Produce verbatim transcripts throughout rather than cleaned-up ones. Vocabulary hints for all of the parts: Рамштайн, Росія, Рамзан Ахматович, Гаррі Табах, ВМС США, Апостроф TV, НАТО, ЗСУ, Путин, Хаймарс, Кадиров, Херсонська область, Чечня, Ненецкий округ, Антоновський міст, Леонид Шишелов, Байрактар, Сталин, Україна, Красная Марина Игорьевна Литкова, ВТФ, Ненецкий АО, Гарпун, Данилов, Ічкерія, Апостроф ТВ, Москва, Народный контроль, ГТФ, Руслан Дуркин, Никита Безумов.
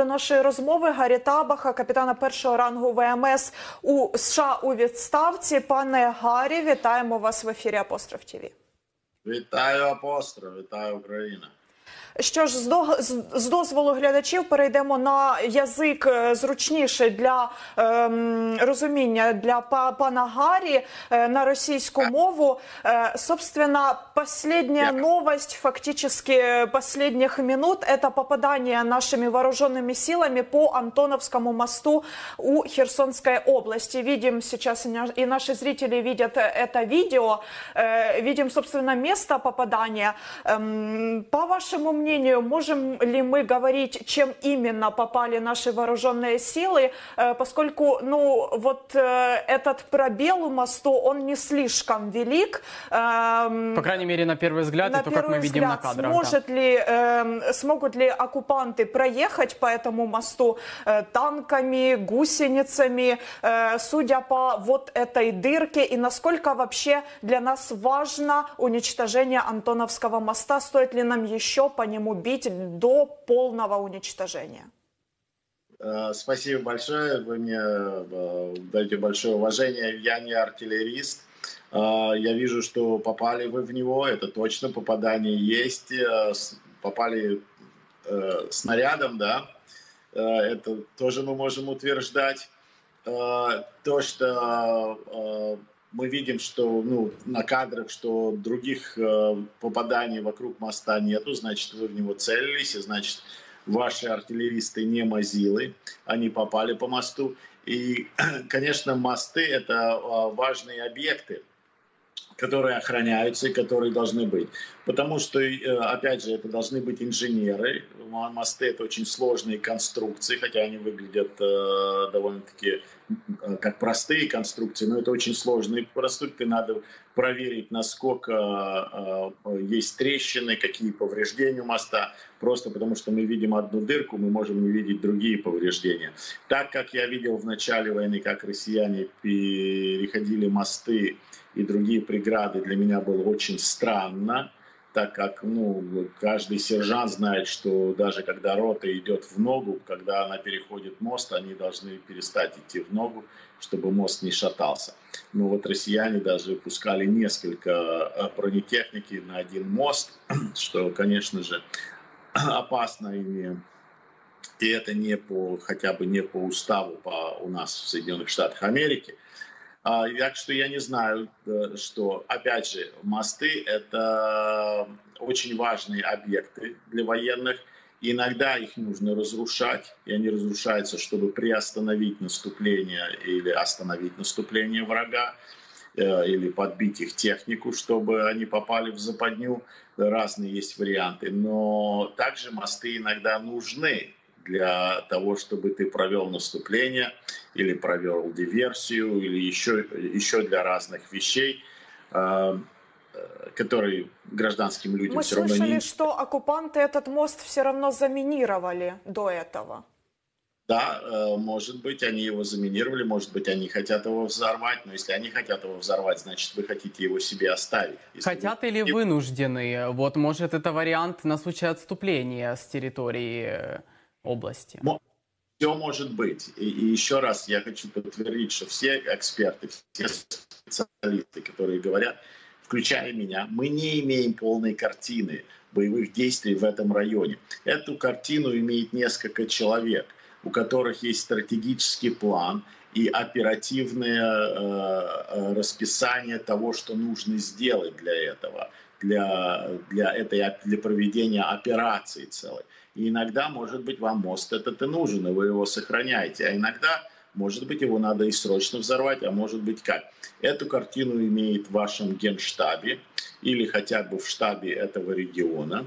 До нашої розмови Гаррі Табаха, капітана першого рангу ВМС у США у відставці. Пане Гаррі, вітаємо вас в ефірі Апостроф ТВ. Вітаю, Апостроф, вітаю, Україна. Що ж, з дозволу глядачів перейдемо на язик зручніше для ем, розуміння для пана Гаррі, е, на російську мову. Е, собственно, последняя новость, фактически последних минут, это попадание нашими вооруженными силами по Антоновскому мосту у Херсонской области. Видим сейчас, и наши зрители видят это видео, э, видим, собственно, место попадания. Эм, по вашему мнению, мнению, можем ли мы говорить, чем именно попали наши вооруженные силы, поскольку, ну, вот этот пробел у моста, он не слишком велик. По крайней мере, на первый взгляд, на и то, как мы видим взгляд, на кадрах. Сможет да. ли, э, смогут ли оккупанты проехать по этому мосту э, танками, гусеницами, э, судя по вот этой дырке, и насколько вообще для нас важно уничтожение Антоновского моста, стоит ли нам еще понять, нему бить до полного уничтожения? Спасибо большое. Вы мне даете большое уважение. Я не артиллерист. Я вижу, что попали вы в него. Это точно, попадание есть. Попали снарядом, да. Это тоже мы можем утверждать. То, что мы видим, что, ну, на кадрах, что других э, попаданий вокруг моста нету, значит, вы в него целились, и значит, ваши артиллеристы не мазилы, они попали по мосту. И, конечно, мосты – это важные объекты, которые охраняются и которые должны быть. Потому что, опять же, это должны быть инженеры. Мосты – это очень сложные конструкции, хотя они выглядят э, довольно-таки как простые конструкции, но это очень сложные проступки. Надо проверить, насколько э, есть трещины, какие повреждения у моста. Просто потому что мы видим одну дырку, мы можем не видеть другие повреждения. Так как я видел в начале войны, как россияне переходили мосты и другие преграды, для меня было очень странно, так как, ну, каждый сержант знает, что даже когда рота идет в ногу, когда она переходит мост, они должны перестать идти в ногу, чтобы мост не шатался. Ну вот россияне даже пускали несколько бронетехники на один мост, что, конечно же, опасно, и, и это не по, хотя бы не по уставу по, у нас в Соединенных Штатах Америки. Так что я не знаю, что, опять же, мосты – это очень важные объекты для военных. Иногда их нужно разрушать, и они разрушаются, чтобы приостановить наступление или остановить наступление врага, или подбить их технику, чтобы они попали в западню. Разные есть варианты. Но также мосты иногда нужны для того, чтобы ты провел наступление или провел диверсию, или еще, еще для разных вещей, которые гражданским людям Мы все равно слышали, не... Мы слышали, что оккупанты этот мост все равно заминировали до этого. Да, может быть, они его заминировали, может быть, они хотят его взорвать, но если они хотят его взорвать, значит, вы хотите его себе оставить. Хотят вы... или вынуждены? Вот, может, это вариант на случай отступления с территории области. Все может быть. И, и еще раз я хочу подтвердить, что все эксперты, все специалисты, которые говорят, включая меня, мы не имеем полной картины боевых действий в этом районе. Эту картину имеет несколько человек, у которых есть стратегический план и оперативное э, расписание того, что нужно сделать для этого, для, для, этой, для проведения операции целой. И иногда, может быть, вам мост этот и нужен, и вы его сохраняете. А иногда, может быть, его надо и срочно взорвать, а может быть, как. Эту картину имеет в вашем генштабе или хотя бы в штабе этого региона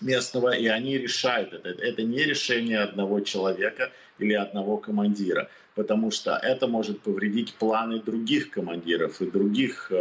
местного, и они решают это. Это не решение одного человека или одного командира, потому что это может повредить планы других командиров и других,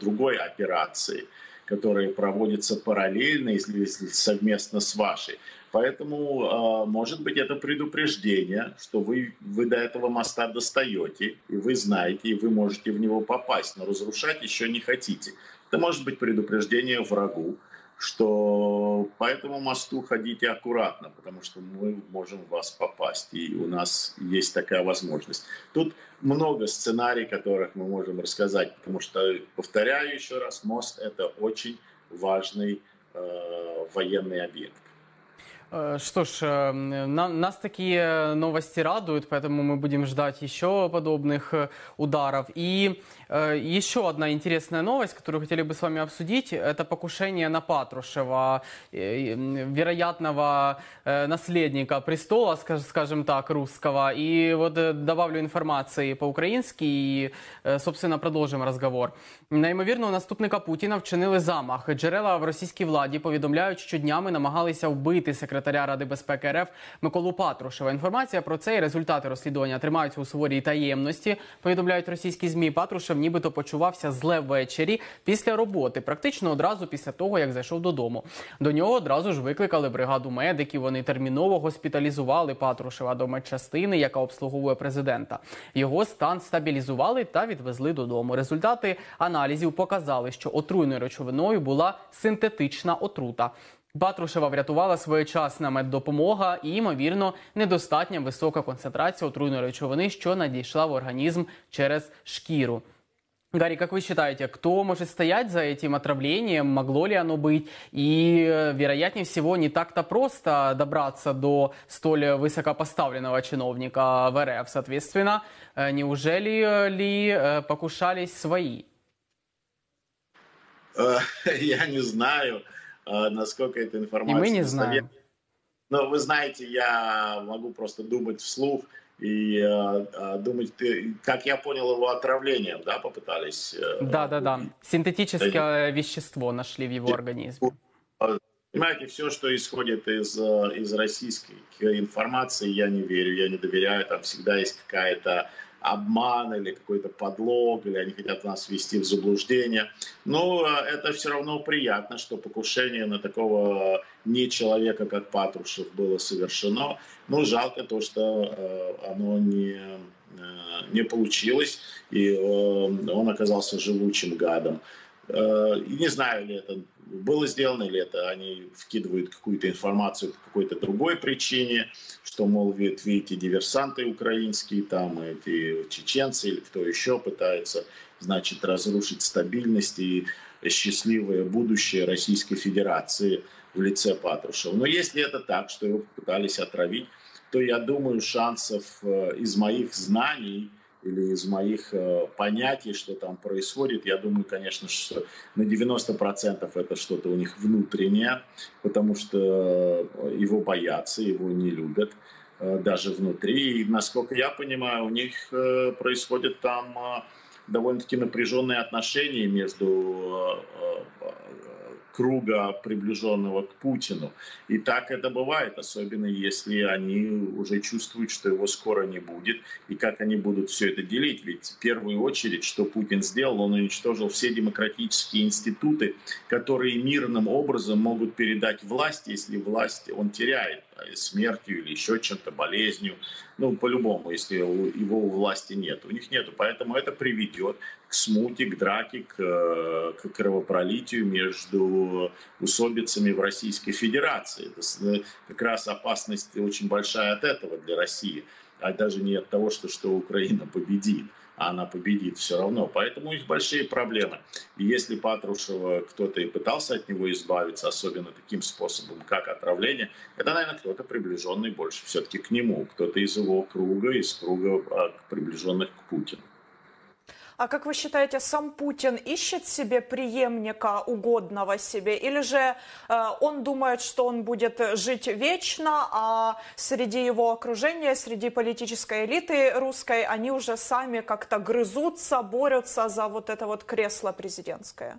другой операции, которые проводятся параллельно, если, если совместно с вашей. Поэтому, э, может быть, это предупреждение, что вы, вы до этого моста достаете, и вы знаете, и вы можете в него попасть, но разрушать еще не хотите. Это может быть предупреждение врагу, что по этому мосту ходите аккуратно, потому что мы можем в вас попасть, и у нас есть такая возможность. Тут много сценарий, которых мы можем рассказать, потому что, повторяю еще раз, мост – это очень важный э, военный объект. Что ж, нас такие новости радуют, поэтому мы будем ждать еще подобных ударов. И еще одна интересная новость, которую хотели бы с вами обсудить, это покушение на Патрушева, вероятного наследника престола, скажем так, русского. И вот добавлю информации по-украински и, собственно, продолжим разговор. Неймовірного наступника Путіна вчинили замах. Джерела в російській владі повідомляють, що днями намагалися вбити секретаря секретаря Ради безпеки РФ Миколу Патрушева. Інформація про це і результати розслідування тримаються у суворій таємності, повідомляють російські ЗМІ. Патрушев нібито почувався зле ввечері після роботи, практично одразу після того, як зайшов додому. До нього одразу ж викликали бригаду медиків, вони терміново госпіталізували Патрушева до медчастини, яка обслуговує президента. Його стан стабілізували та відвезли додому. Результати аналізів показали, що отруйною речовиною була синтетична отрута. Патрушева врятувала своєчасна меддопомога і, ймовірно, недостатня висока концентрація отруйної речовини, що надійшла в організм через шкіру. Гарри, как вы считаете, кто может стоять за этим отравлением, могло ли оно быть? И, вероятнее всего, не так-то просто добраться до столь высокопоставленного чиновника в РФ. Соответственно, неужели ли покушались свои? Я не знаю, насколько эта информация... И мы не знаем. Но вы знаете, я могу просто думать вслух и э, думать, как я понял, его отравлением, да, попытались... Да-да-да, э, синтетическое э, вещество нашли в его э, организме. Понимаете, все, что исходит из, из российской информации, я не верю, я не доверяю, там всегда есть какая-то... обман или какой-то подлог, или они хотят нас ввести в заблуждение. Но это все равно приятно, что покушение на такого не человека, как Патрушев, было совершено. Но жалко то, что оно не, не получилось, и он оказался живучим гадом. И не знаю, ли это было сделано, или это они вкидывают какую-то информацию по какой-то другой причине, что, мол, видите, диверсанты украинские, там эти чеченцы или кто еще пытаются, значит, разрушить стабильность и счастливое будущее Российской Федерации в лице Патрушева. Но если это так, что его попытались отравить, то, я думаю, шансов из моих знаний или из моих э, понятий, что там происходит, я думаю, конечно, что на девяносто процентов это что-то у них внутреннее, потому что его боятся, его не любят, э, даже внутри. И, насколько я понимаю, у них э, происходят там э, довольно-таки напряженные отношения между э, э, круга, приближенного к Путину. И так это бывает, особенно если они уже чувствуют, что его скоро не будет, и как они будут все это делить. Ведь в первую очередь, что Путин сделал, он уничтожил все демократические институты, которые мирным образом могут передать власть, если власть он теряет смертью или еще чем-то, болезнью. Ну, по-любому, если его у власти нет. У них нету. Поэтому это приведет к смуте, к драке, к, к кровопролитию между усобицами в Российской Федерации. Это как раз опасность очень большая от этого для России. А даже не от того, что, что Украина победит. А она победит все равно. Поэтому у них большие проблемы. И если Патрушева кто-то и пытался от него избавиться, особенно таким способом, как отравление, это, наверное, кто-то приближенный больше все-таки к нему, кто-то из его круга, из круга приближенных к Путину. А как вы считаете, сам Путин ищет себе преемника, угодного себе? Или же э, он думает, что он будет жить вечно, а среди его окружения, среди политической элиты русской, они уже сами как-то грызутся, борются за вот это вот кресло президентское?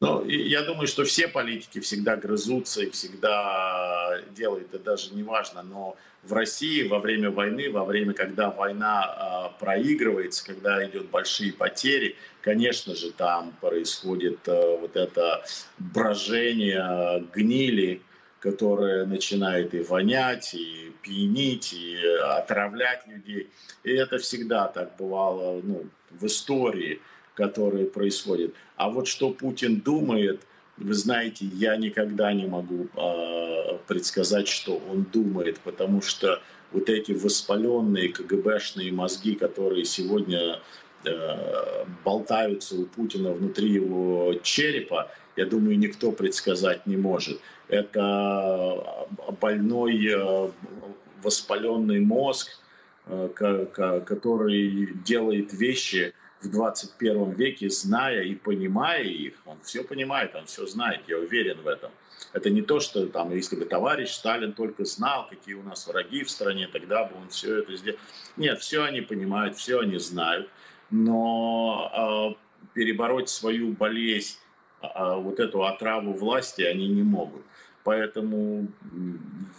Ну, я думаю, что все политики всегда грызутся и всегда делают, это даже не важно, но в России во время войны, во время, когда война э, проигрывается, когда идут большие потери, конечно же, там происходит э, вот это брожение гнили, которая начинает и вонять, и пьянить, и отравлять людей. И это всегда так бывало, ну, в истории, которые происходят. А вот что Путин думает, Вы знаете, я никогда не могу э, предсказать, что он думает, потому что вот эти воспаленные КГБшные мозги, которые сегодня э, болтаются у Путина внутри его черепа, я думаю, никто предсказать не может. Это больной э, воспаленный мозг, э, который делает вещи в двадцать первом веке, зная и понимая их. Он все понимает, он все знает, я уверен в этом. Это не то, что там, если бы товарищ Сталин только знал, какие у нас враги в стране, тогда бы он все это сделал. Нет, все они понимают, все они знают, но э, перебороть свою болезнь, э, вот эту отраву власти они не могут. Поэтому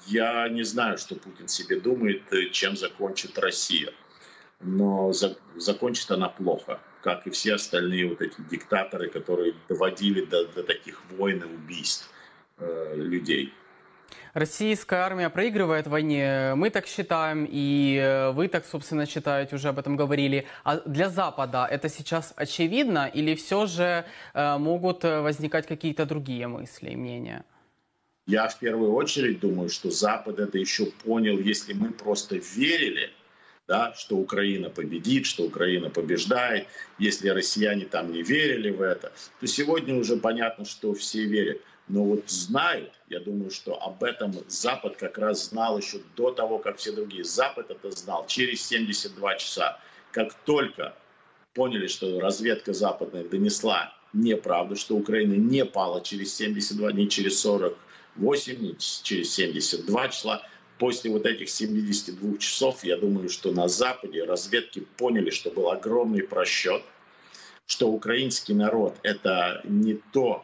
я не знаю, что Путин себе думает, чем закончит Россия. Но закончит она плохо, как и все остальные вот эти диктаторы, которые доводили до, до таких войн и убийств э, людей. Российская армия проигрывает в войне, мы так считаем, и вы так, собственно, считаете, уже об этом говорили. А для Запада это сейчас очевидно, или все же э, могут возникать какие-то другие мысли и мнения? Я в первую очередь думаю, что Запад это еще понял, если мы просто верили, да, что Украина победит, что Украина побеждает, если россияне там не верили в это, то сегодня уже понятно, что все верят. Но вот знают, я думаю, что об этом Запад как раз знал еще до того, как все другие. Запад это знал через семьдесят два часа. Как только поняли, что разведка западная донесла неправду, что Украина не пала через семьдесят два, не через сорок восемь, не через семьдесят два числа, после вот этих семидесяти двух часов, я думаю, что на Западе разведки поняли, что был огромный просчет, что украинский народ – это не то,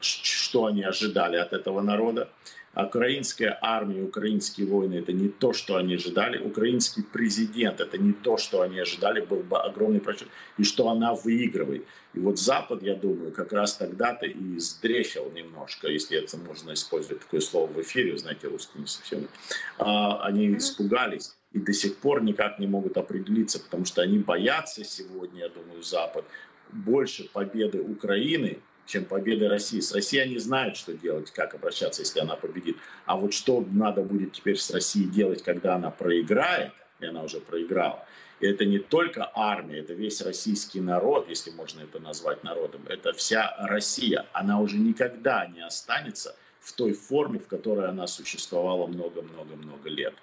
что они ожидали от этого народа. Украинская армия, украинские войны – это не то, что они ожидали. Украинский президент – это не то, что они ожидали. Был бы огромный просчет. И что она выигрывает. И вот Запад, я думаю, как раз тогда-то и сдрефил немножко, если это можно использовать такое слово в эфире, знаете, русские не совсем. Они испугались и до сих пор никак не могут определиться, потому что они боятся сегодня, я думаю, Запад, больше победы Украины, чем победы России. С Россией они знают, что делать, как обращаться, если она победит. А вот что надо будет теперь с Россией делать, когда она проиграет, и она уже проиграла. И это не только армия, это весь российский народ, если можно это назвать народом. Это вся Россия. Она уже никогда не останется в той форме, в которой она существовала много-много-много лет.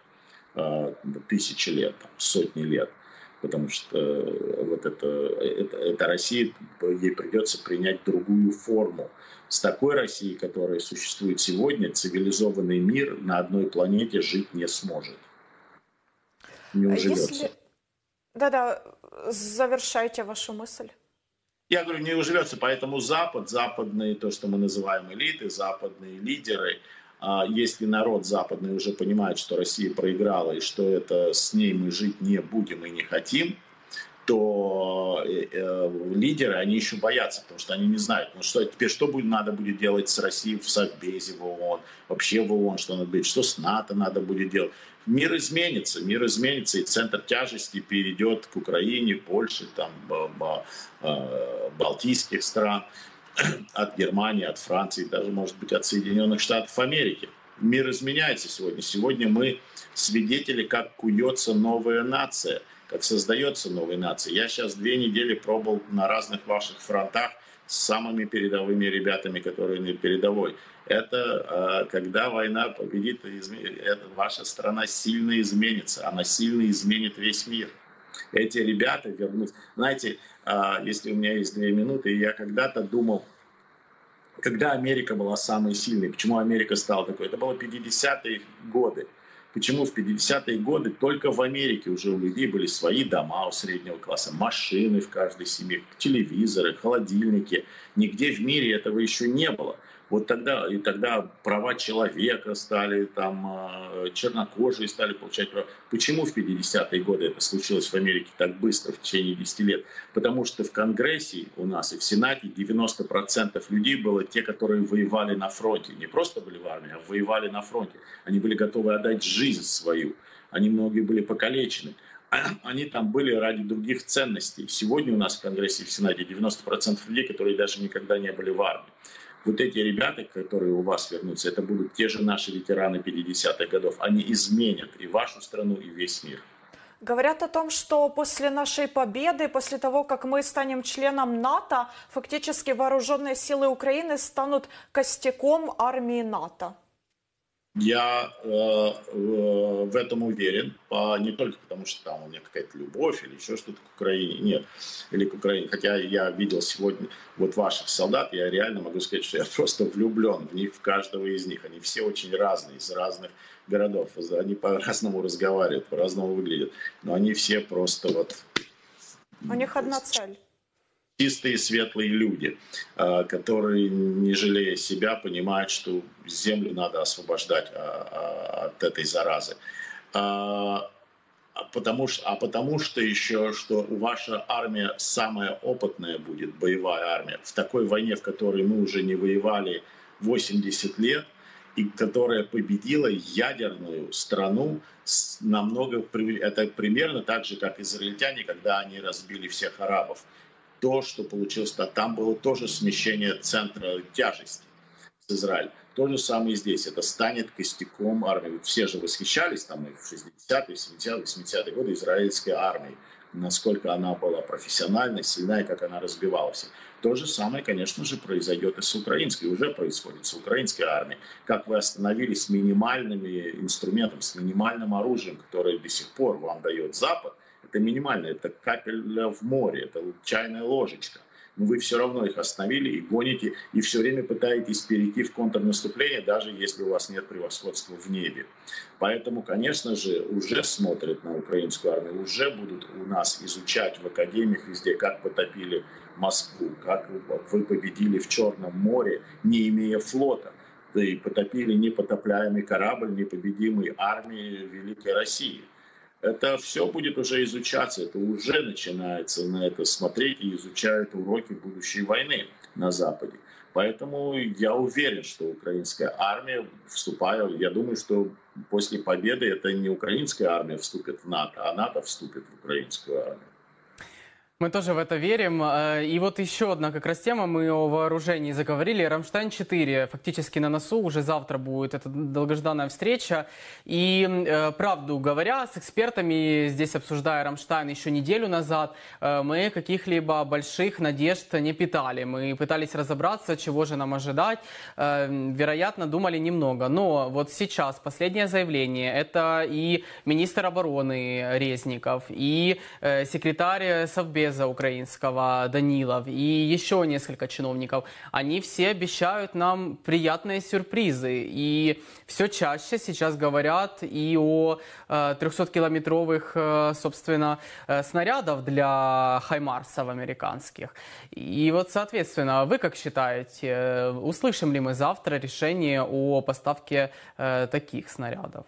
Тысячи лет, сотни лет. Потому что вот это, это, это Россия, ей придется принять другую форму. С такой Россией, которая существует сегодня, цивилизованный мир на одной планете жить не сможет. Не уживется. Если... Да-да, завершайте вашу мысль. Я говорю, не уживется, поэтому Запад, западные, то, что мы называем элиты, западные лидеры... Если народ западный уже понимает, что Россия проиграла и что это с ней мы жить не будем и не хотим, то лидеры, они еще боятся, потому что они не знают, ну что теперь, что будет, надо будет делать с Россией в Совбезе, в ООН, вообще в ООН, что надо будет, что с НАТО надо будет делать. Мир изменится, мир изменится, и центр тяжести перейдет к Украине, Польше, там, балтийских стран. От Германии, от Франции, даже, может быть, от Соединенных Штатов Америки. Мир изменяется сегодня. Сегодня мы свидетели, как куется новая нация, как создается новая нация. Я сейчас две недели пробыл на разных ваших фронтах с самыми передовыми ребятами, которые на передовой. Это когда война победит, это ваша страна сильно изменится. Она сильно изменит весь мир. Эти ребята вернутся. Знаете, если у меня есть две минуты, я когда-то думал, когда Америка была самой сильной, почему Америка стала такой? Это было пятидесятые годы. Почему в пятидесятые годы только в Америке уже у людей были свои дома у среднего класса, машины в каждой семье, телевизоры, холодильники. Нигде в мире этого еще не было. Вот тогда, и тогда права человека стали, там, чернокожие стали получать права. Почему в пятидесятые годы это случилось в Америке так быстро, в течение десяти лет? Потому что в Конгрессе у нас и в Сенате девяносто процентов людей было те, которые воевали на фронте. Не просто были в армии, а воевали на фронте. Они были готовы отдать жизнь свою. Они многие были покалечены. Они там были ради других ценностей. Сегодня у нас в Конгрессе и в Сенате девяносто процентов людей, которые даже никогда не были в армии. вот эти ребята, которые у вас вернутся, это будут те же наши ветераны пятидесятых годов. Они изменят и вашу страну, и весь мир. Говорят о том, что после нашей победы, после того, как мы станем членом НАТО, фактически вооруженные силы Украины станут костяком армии НАТО. Я э, э, в этом уверен, а не только потому, что там у меня какая-то любовь или еще что-то к Украине, нет, или к Украине, хотя я видел сегодня вот ваших солдат, я реально могу сказать, что я просто влюблен в них, в каждого из них, они все очень разные, из разных городов, они по-разному разговаривают, по-разному выглядят, но они все просто вот... У них одна цель. Чистые, светлые люди, которые, не жалея себя, понимают, что землю надо освобождать от этой заразы. А потому что, а потому что еще, что ваша армия самая опытная будет, боевая армия, в такой войне, в которой мы уже не воевали восемьдесят лет, и которая победила ядерную страну намного... Это примерно так же, как израильтяне, когда они разбили всех арабов. То, что получилось, там было тоже смещение центра тяжести с Израилем. То же самое и здесь. Это станет костяком армии. Все же восхищались там и в шестидесятые, семидесятые, восьмидесятые годы израильской армией. Насколько она была профессиональной, сильная, как она разбивалась. То же самое, конечно же, произойдет и с украинской. Уже происходит с украинской армией. Как вы остановились с минимальным инструментом, с минимальным оружием, которое до сих пор вам дает Запад. Это минимально, это капля в море, это чайная ложечка. Но вы все равно их остановили и гоните, и все время пытаетесь перейти в контрнаступление, даже если у вас нет превосходства в небе. Поэтому, конечно же, уже смотрят на украинскую армию, уже будут у нас изучать в академиях везде, как вы топили Москву, как вы победили в Черном море, не имея флота. Да и потопили непотопляемый корабль непобедимой армии Великой России. Это все будет уже изучаться, это уже начинается на это смотреть и изучают уроки будущей войны на Западе. Поэтому я уверен, что украинская армия вступает, я думаю, что после победы это не украинская армия вступит в НАТО, а НАТО вступит в украинскую армию. Мы тоже в это верим. И вот еще одна как раз тема, мы о вооружении заговорили. Рамштайн четыре фактически на носу, уже завтра будет эта долгожданная встреча. И правду говоря, с экспертами, здесь обсуждая Рамштайн еще неделю назад, мы каких-либо больших надежд не питали. Мы пытались разобраться, чего же нам ожидать. Вероятно, думали немного. Но вот сейчас последнее заявление, это и министр обороны Резников, и секретарь Совбеза украинского Данилов и еще несколько чиновников, они все обещают нам приятные сюрпризы. И все чаще сейчас говорят и о э, трёхсоткилометровых, э, собственно, э, снарядов для хаймарсов американских. И вот, соответственно, вы как считаете, э, услышим ли мы завтра решение о поставке э, таких снарядов?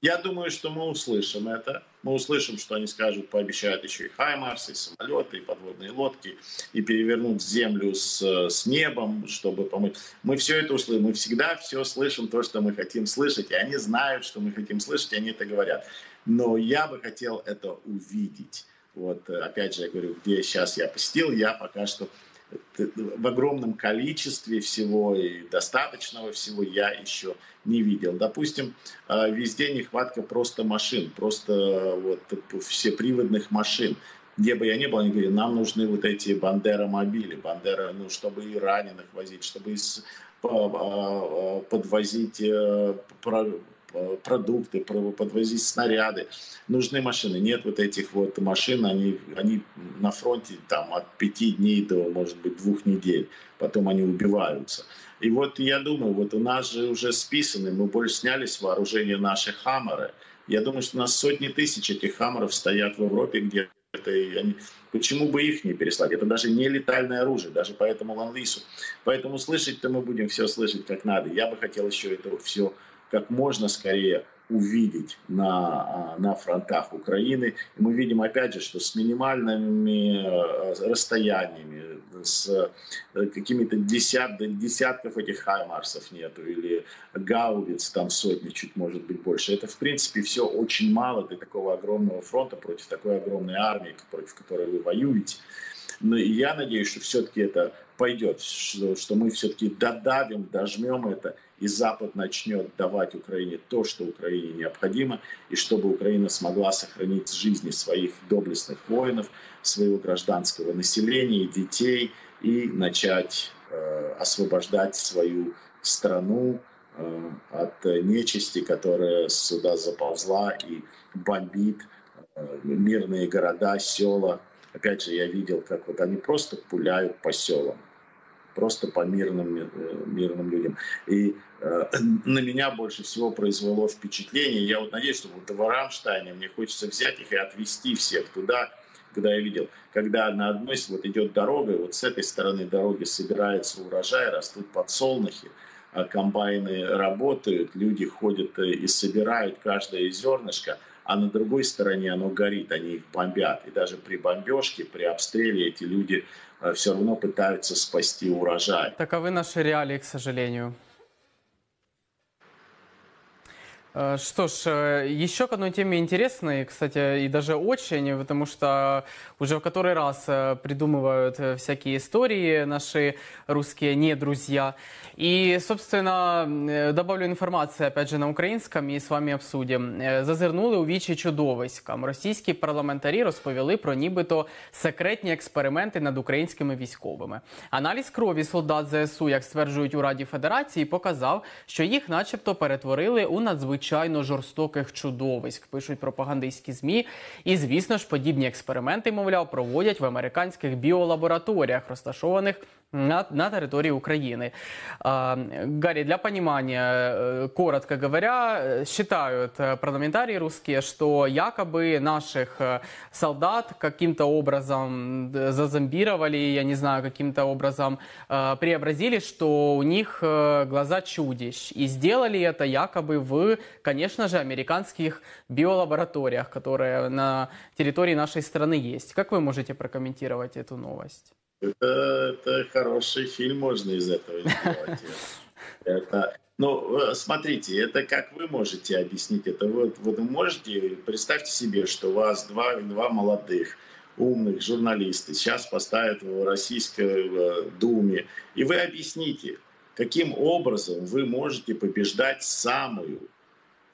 Я думаю, что мы услышим это. Мы услышим, что они скажут, пообещают еще и «Хаймарс», и самолеты, и подводные лодки, и перевернуть землю с, с небом, чтобы помочь. Мы все это услышим. Мы всегда все слышим, то, что мы хотим слышать. И они знают, что мы хотим слышать, и они это говорят. Но я бы хотел это увидеть. Вот, опять же, я говорю, где сейчас я посетил, я пока что... В огромном количестве всего и достаточного всего я еще не видел. Допустим, везде нехватка просто машин, просто вот всеприводных машин. Где бы я ни был, они говорили, нам нужны вот эти бандеромобили, бандера, ну, чтобы и раненых возить, чтобы и подвозить продукты, подвозить снаряды. Нужны машины. Нет вот этих вот машин, они, они на фронте там от пяти дней до, может быть, двух недель. Потом они убиваются. И вот я думаю, вот у нас же уже списаны, мы больше сняли с вооружения наши хаммеры. Я думаю, что у нас сотни тысяч этих хаммеров стоят в Европе, где это, они, почему бы их не переслать? Это даже не летальное оружие, даже по этому лан-лису. Поэтому слышать-то мы будем все слышать как надо. Я бы хотел еще это все как можно скорее увидеть на, на фронтах Украины. И мы видим, опять же, что с минимальными расстояниями, с какими-то десят, десятков этих хаймарсов нету, или гаубиц там сотни, чуть может быть больше. Это, в принципе, все очень мало для такого огромного фронта против такой огромной армии, против которой вы воюете. Но я надеюсь, что все-таки это пойдет, что, что мы все-таки додавим, дожмем это, и Запад начнет давать Украине то, что Украине необходимо, и чтобы Украина смогла сохранить жизни своих доблестных воинов, своего гражданского населения и детей, и начать э, освобождать свою страну э, от нечисти, которая сюда заползла и бомбит э, мирные города, села. Опять же, я видел, как вот они просто пуляют по селам, просто по мирным, мирным людям. И э, на меня больше всего произвело впечатление. Я вот надеюсь, что вот в Рамштайне мне хочется взять их и отвезти всех туда, когда я видел, когда на одной вот идет дорога, и вот с этой стороны дороги собирается урожай, растут подсолнухи, комбайны работают, люди ходят и собирают каждое зернышко, а на другой стороне оно горит, они их бомбят. И даже при бомбежке, при обстреле эти люди все равно пытаются спасти урожай. Таковы наши реалии, к сожалению. Что ж, еще к одной теме интересной, кстати, и даже очень, потому что уже в который раз придумывают всякие истории наши русские не друзья. И, собственно, добавлю информацию, опять же, на украинском и с вами обсудим. Зазирнули у вічі чудовиськам. Російські парламентарі розповіли про нібито секретні експерименти над українськими військовими. Аналіз крові солдат ЗСУ, як стверджують у Раді Федерації, показав, що їх начебто перетворили у надзвичайно звичайно жорстоких чудовиськ, пишуть пропагандистські ЗМІ. І, звісно ж, подібні експерименти, мовляв, проводять в американських біолабораторіях, розташованих на, на території України. А, Гаррі, для понимания, коротко говоря, считают парламентарии русские, что якобы наших солдат каким-то образом зазомбировали, я не знаю, каким-то образом а, преобразили, что у них глаза чудищ. И сделали это якобы в, конечно же, американских биолабораториях, которые на территории нашей страны есть. Как вы можете прокомментировать эту новость? Это, это хороший фильм, можно из этого сделать. Это, ну, смотрите, это как вы можете объяснить это? Вот, вот вы можете, представьте себе, что у вас два, два молодых, умных журналиста сейчас поставят в Российской Думе, и вы объясните, каким образом вы можете побеждать самую,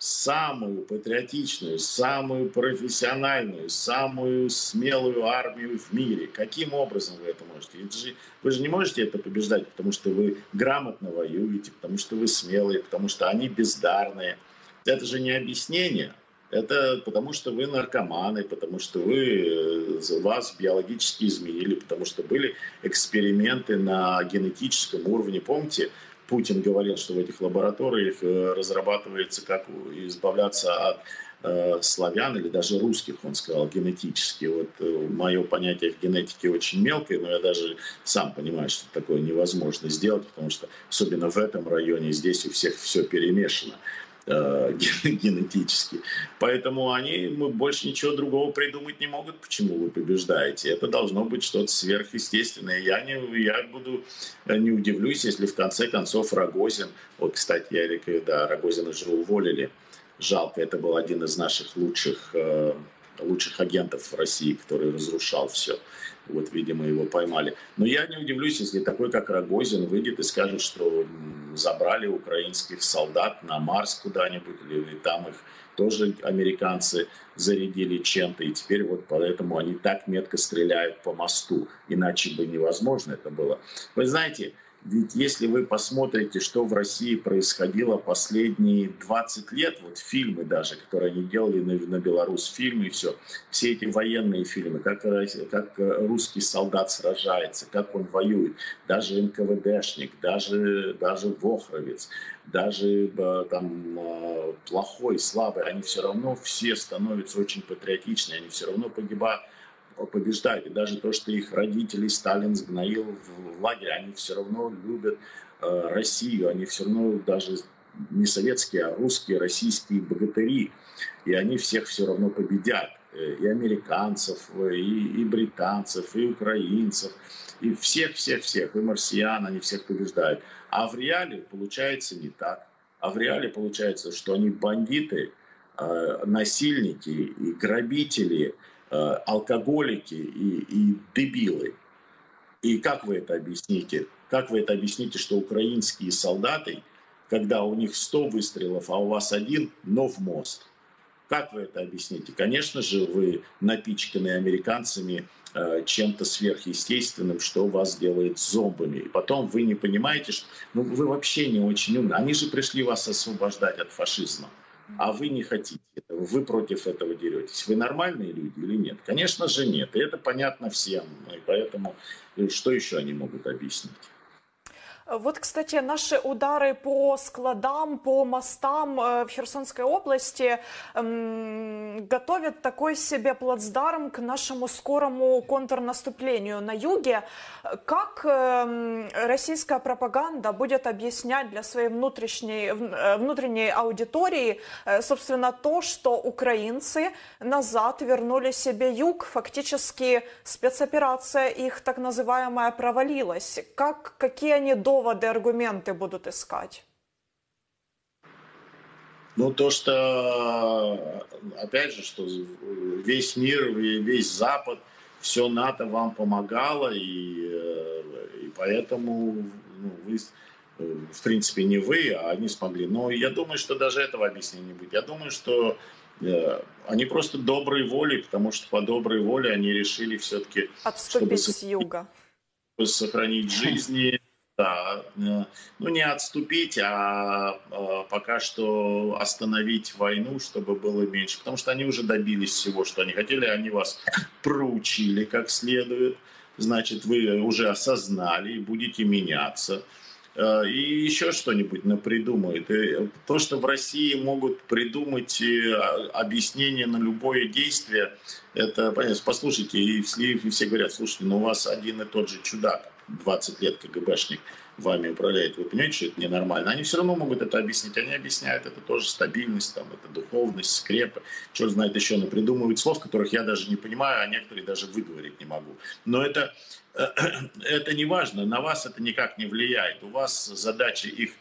самую патриотичную, самую профессиональную, самую смелую армию в мире? Каким образом вы это можете? Это же, вы же не можете это побеждать, потому что вы грамотно воюете, потому что вы смелые, потому что они бездарные. Это же не объяснение. Это потому что вы наркоманы, потому что вы, вас биологически изменили, потому что были эксперименты на генетическом уровне. Помните, Путин говорил, что в этих лабораториях разрабатывается, как избавляться от э, славян или даже русских, он сказал, генетически. Вот э, мое понятие в генетике очень мелкое, но я даже сам понимаю, что такое невозможно сделать, потому что особенно в этом районе здесь у всех все перемешано э, генетически. Поэтому они мы больше ничего другого придумать не могут, почему вы побеждаете. Это должно быть что-то сверхъестественное. Я не, я буду, не удивлюсь, если в конце концов Рогозин, вот, кстати, я рекомендую, да, Рогозина же уволили. Жалко, это был один из наших лучших, э, лучших агентов в России, который разрушал все. Вот, видимо, его поймали. Но я не удивлюсь, если такой, как Рогозин, выйдет и скажет, что забрали украинских солдат на Марс куда-нибудь, или там их тоже американцы зарядили чем-то, и теперь вот поэтому они так метко стреляют по мосту, иначе бы невозможно это было. Вы знаете, ведь если вы посмотрите, что в России происходило последние двадцать лет, вот фильмы даже, которые они делали на, на Беларусь-фильмы и все, все эти военные фильмы, как, как русский солдат сражается, как он воюет, даже НКВДшник, даже, даже вохровец, даже там, плохой, слабый, они все равно все становятся очень патриотичны, они все равно погибают. побеждать. И даже то, что их родителей Сталин сгноил в лагерь, они все равно любят э, Россию, они все равно даже не советские, а русские, российские богатыри. И они всех все равно победят. И американцев, и, и британцев, и украинцев, и всех-всех-всех, и марсиан, они всех побеждают. А в реале получается не так. А в реале получается, что они бандиты, э, насильники и грабители, алкоголики и, и дебилы. И как вы это объясните? Как вы это объясните, что украинские солдаты, когда у них сто выстрелов, а у вас один, но в мост? Как вы это объясните? Конечно же, вы напичканы американцами э, чем-то сверхъестественным, что вас делает зомбами. И потом вы не понимаете, что ну, вы вообще не очень умны. Они же пришли вас освобождать от фашизма, а вы не хотите этого, вы против этого деретесь. Вы нормальные люди или нет? Конечно же нет, и это понятно всем. И поэтому что еще они могут объяснить? Вот, кстати, наши удары по складам, по мостам в Херсонской области эм, готовят такой себе плацдарм к нашему скорому контрнаступлению на юге. Как эм, российская пропаганда будет объяснять для своей внутренней, внутренней аудитории, э, собственно, то, что украинцы назад вернули себе юг, фактически спецоперация их так называемая провалилась? Как, какие они до Доводы, аргументы будут искать? Ну, то, что, опять же, что весь мир, весь Запад, все НАТО вам помогало, и, и поэтому ну, вы, в принципе, не вы, а они смогли. Но я думаю, что даже этого объяснения не будет. Я думаю, что они просто доброй волей, потому что по доброй воле они решили все-таки... Отступить с юга. Чтобы сохранить жизни... Да, ну не отступить, а, а пока что остановить войну, чтобы было меньше. Потому что они уже добились всего, что они хотели. Они вас проучили как следует. Значит, вы уже осознали и будете меняться. И еще что-нибудь напридумают. То, что в России могут придумать объяснение на любое действие, это понятно. Послушайте, и все говорят, слушайте, ну у вас один и тот же чудак. двадцать лет КГБшник вами управляет, вы понимаете, что это ненормально. Они все равно могут это объяснить. Они объясняют, это тоже стабильность, там, это духовность, скрепы. Черт знает еще, но придумывают слов, которых я даже не понимаю, а некоторые даже выговорить не могу. Но это, это не важно, на вас это никак не влияет. У вас задача их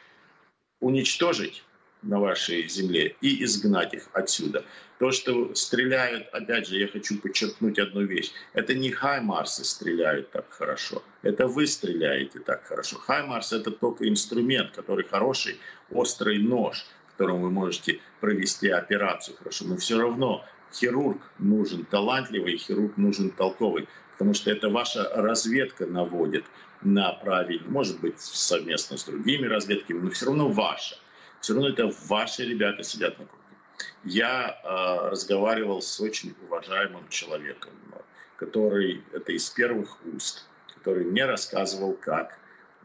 уничтожить на вашей земле и изгнать их отсюда. То, что стреляют, опять же, я хочу подчеркнуть одну вещь. Это не хаймарсы стреляют так хорошо. Это вы стреляете так хорошо. Хаймарс — это только инструмент, который хороший, острый нож, которым вы можете провести операцию хорошо. Но все равно хирург нужен талантливый, хирург нужен толковый. Потому что это ваша разведка наводит на правильный, может быть, совместно с другими разведками, но все равно ваша. Все равно это ваши ребята сидят на кухне. Я э, разговаривал с очень уважаемым человеком, который, это из первых уст, который мне рассказывал, как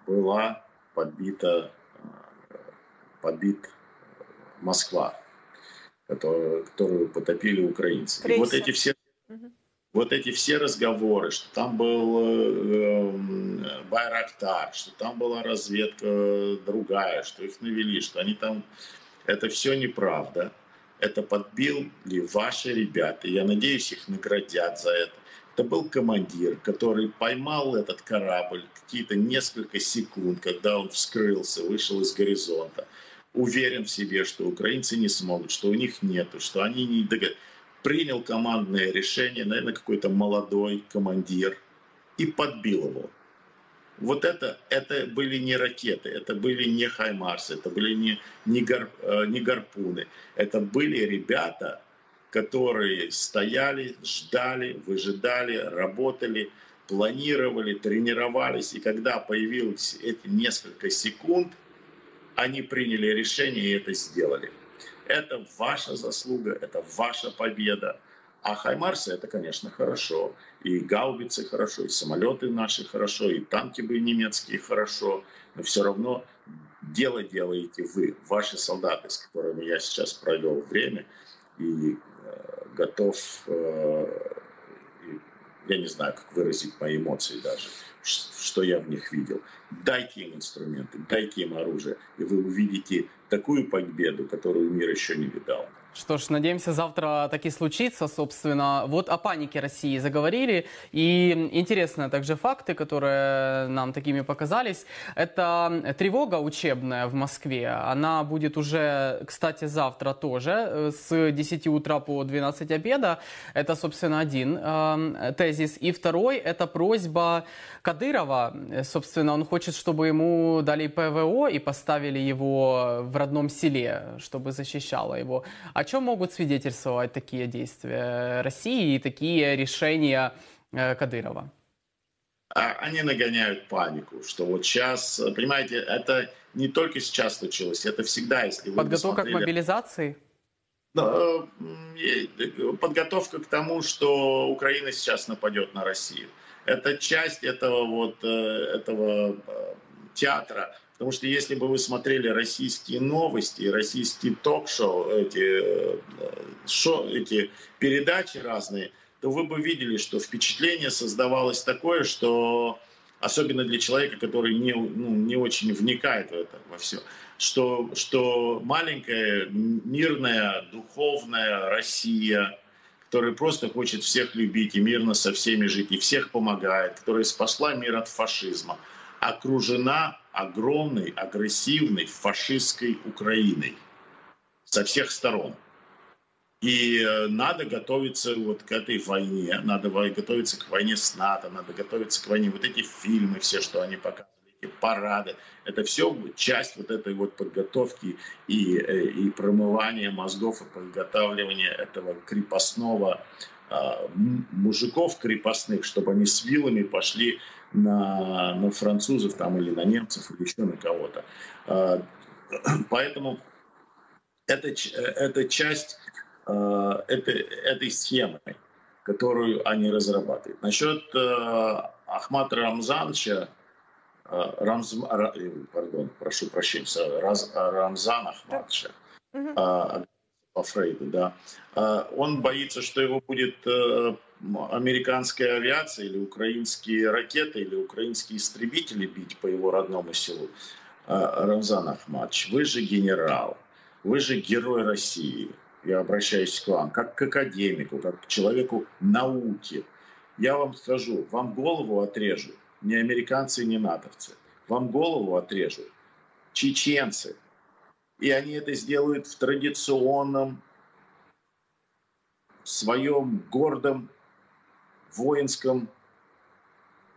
была подбита, э, подбит Москва, которую, которую потопили украинцы. И вот эти все, угу. вот эти все разговоры, что там был э, Байрактар, что там была разведка другая, что их навели, что они там... Это все неправда. Это подбили ваши ребята. Я надеюсь, их наградят за это. Это был командир, который поймал этот корабль какие-то несколько секунд, когда он вскрылся, вышел из горизонта. Уверен в себе, что украинцы не смогут, что у них нету, что они не догадаются. Принял командное решение, наверное, какой-то молодой командир, и подбил его. Вот это, это были не ракеты, это были не хаймарсы, это были не, не, гар, не гарпуны. Это были ребята, которые стояли, ждали, выжидали, работали, планировали, тренировались. И когда появилось эти несколько секунд, они приняли решение и это сделали. Это ваша заслуга, это ваша победа. А хаймарсы — это, конечно, хорошо. И гаубицы хорошо, и самолеты наши хорошо, и танки бы немецкие хорошо. Но все равно дело делаете вы, ваши солдаты, с которыми я сейчас провел время. И э, готов, э, я не знаю, как выразить мои эмоции даже, что я в них видел. Дайте им инструменты, дайте им оружие, и вы увидите такую победу, которую мир еще не видал. Что ж, надеемся, завтра таки случится, собственно. Вот о панике России заговорили. И интересные также факты, которые нам такими показались. Это тревога учебная в Москве. Она будет уже, кстати, завтра тоже, с десяти утра по двенадцать обеда. Это, собственно, один э, тезис. И второй, это просьба Кадырова. Собственно, он хочет, чтобы ему дали ПВО и поставили его в родном селе, чтобы защищало его. О чем могут свидетельствовать такие действия России и такие решения Кадырова? Они нагоняют панику, что вот сейчас, понимаете, это не только сейчас случилось, это всегда, если вы подготовка смотрели... к мобилизации? Подготовка к тому, что Украина сейчас нападет на Россию. Это часть этого вот этого театра. Потому что если бы вы смотрели российские новости, российские ток-шоу, эти, шо, эти передачи разные, то вы бы видели, что впечатление создавалось такое, что особенно для человека, который не, ну, не очень вникает в это, во все, что, что маленькая, мирная, духовная Россия, которая просто хочет всех любить и мирно со всеми жить, и всех помогает, которая спасла мир от фашизма, окружена огромной, агрессивной фашистской Украиной со всех сторон. И надо готовиться вот к этой войне, надо готовиться к войне с НАТО, надо готовиться к войне. Вот эти фильмы все, что они показывали, эти парады, это все часть вот этой вот подготовки и, и промывания мозгов, и подготавливания этого крепостного, мужиков крепостных, чтобы они с вилами пошли на, на французов там, или на немцев, или еще на кого-то. Поэтому это, это часть это, этой схемы, которую они разрабатывают. Насчет Ахмата Рамзановича, Рамз, пардон, прошу прощения, Раз, Рамзана Ахматовича, по Фрейду, да. Он боится, что его будет американская авиация или украинские ракеты, или украинские истребители бить по его родному селу. Рамзан Ахматович, вы же генерал, вы же герой России. Я обращаюсь к вам, как к академику, как к человеку науки. Я вам скажу, вам голову отрежу, не американцы, не натовцы. Вам голову отрежу чеченцы. И они это сделают в традиционном, своем гордом воинском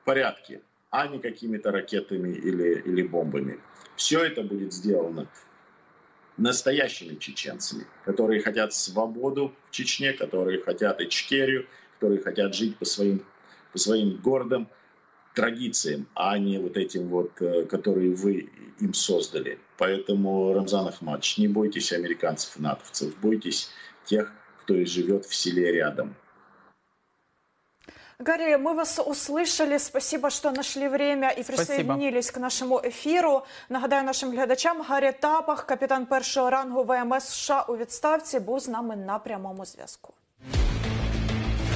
порядке, а не какими-то ракетами или, или бомбами. Все это будет сделано настоящими чеченцами, которые хотят свободу в Чечне, которые хотят Ичкерию, которые хотят жить по своим, по своим гордым традициям, а не вот этим вот, которые вы им создали. Поэтому, Рамзан Ахматович, не бойтесь американцев и натовцев, бойтесь тех, кто и живет в селе рядом. Гарри, мы вас услышали. Спасибо, что нашли время и присоединились Спасибо. К нашему эфиру. Нагадаю нашим глядачам, Гаррі Табах, капітан першого рангу ВМС США у відставці, був з нами на прямому зв'язку.